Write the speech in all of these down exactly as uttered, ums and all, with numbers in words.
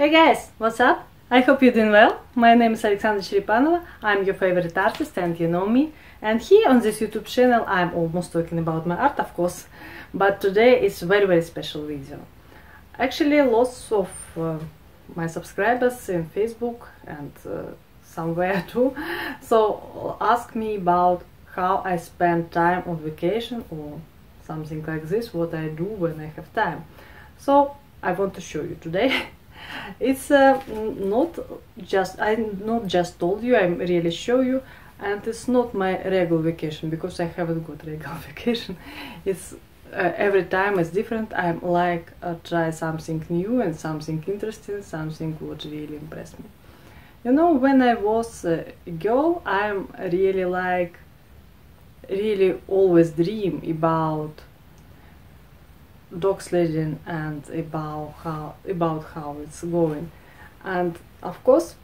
Hey guys, what's up? I hope you're doing well. My name is Alexandra Cherepanova, I'm your favorite artist and you know me. And here on this YouTube channel I'm almost talking about my art, of course, but today is very very special video. Actually lots of uh, my subscribers in Facebook and uh, somewhere too, so ask me about how I spend time on vacation or something like this, what I do when I have time. So I want to show you today. It's uh, not just, I not just told you, I really show you, and it's not my regular vacation, because I haven't got regular vacation. It's uh, every time is different. I'm like uh, try something new and something interesting, something what really impressed me. You know, when I was a girl, I'm really like, really always dream about dog sledding and about how about how it's going, and of course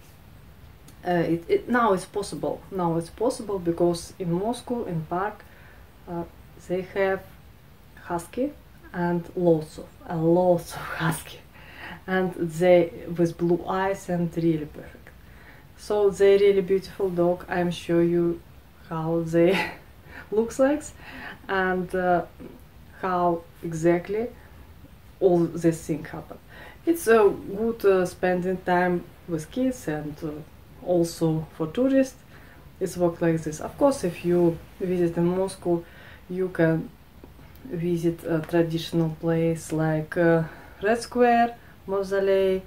uh, it, it now it's possible now it's possible because in Moscow in park uh, they have husky and lots of a uh, lots of husky, and they with blue eyes and really perfect, so they really beautiful dog. I'm sure you how they looks like, and uh, how exactly all this thing happened. It's a uh, good uh, spending time with kids and uh, also for tourists. It's worked like this. Of course, if you visit in Moscow, you can visit a traditional place like uh, Red Square, Mausoleum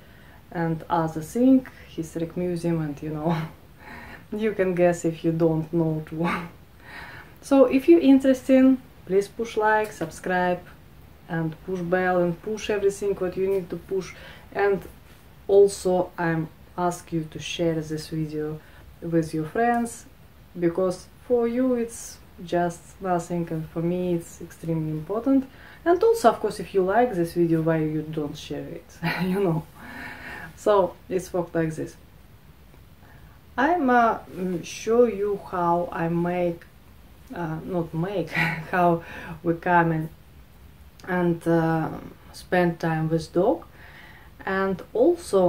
and other thing, historic museum, and you know, you can guess if you don't know too. So if you're interested, please push like, subscribe, and push bell, and push everything what you need to push. And also I'm ask you to share this video with your friends, because for you it's just nothing and for me it's extremely important. And also, of course, if you like this video, why you don't share it? You know. So it's worked like this. I'm uh, show you how I make Uh, not make how we come in and uh, spend time with dog. And also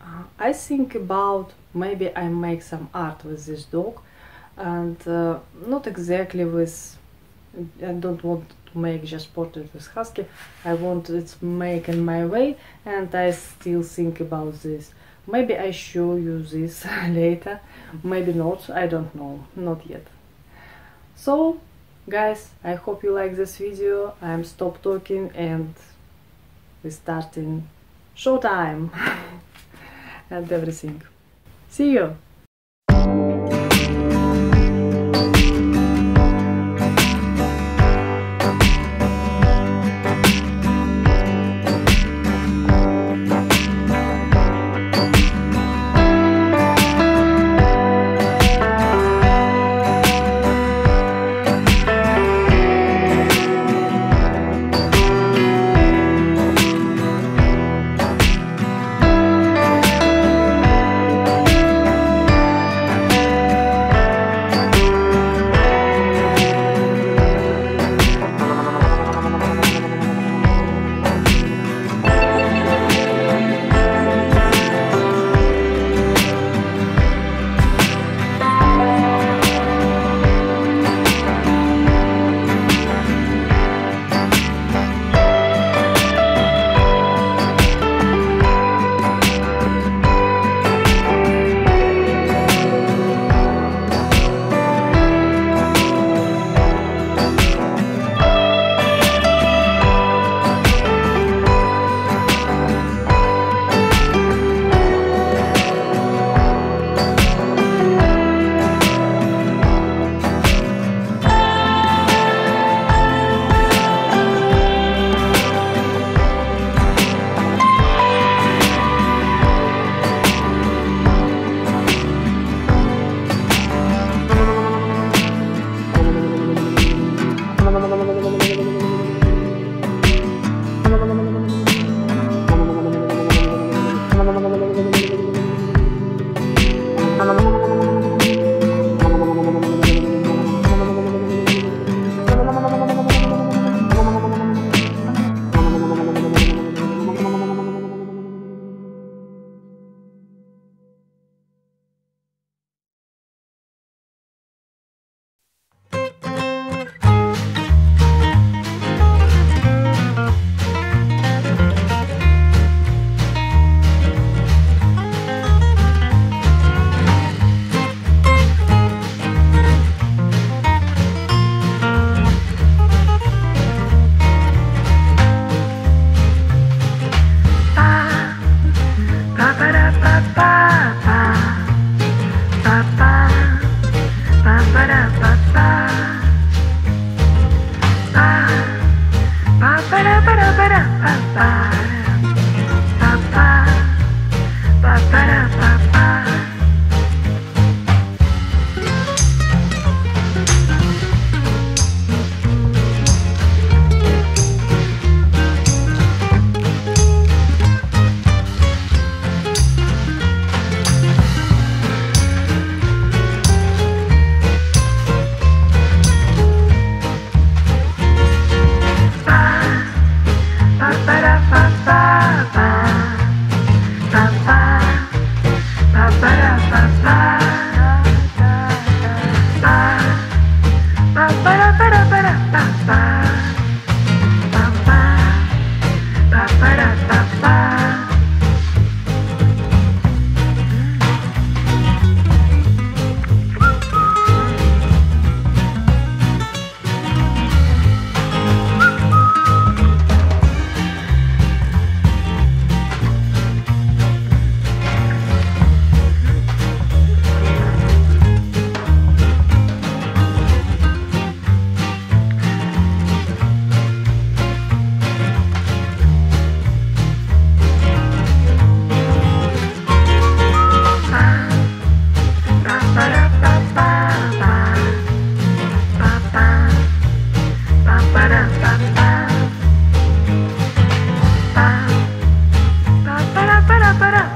uh, I think about maybe I make some art with this dog, and uh, not exactly with, I don't want to make just portrait with husky, I want it make in my way, and I still think about this. Maybe I show you this later, maybe not, I don't know, not yet. So, guys, I hope you like this video. I'm stop talking and we start in short time and everything. See you! пора.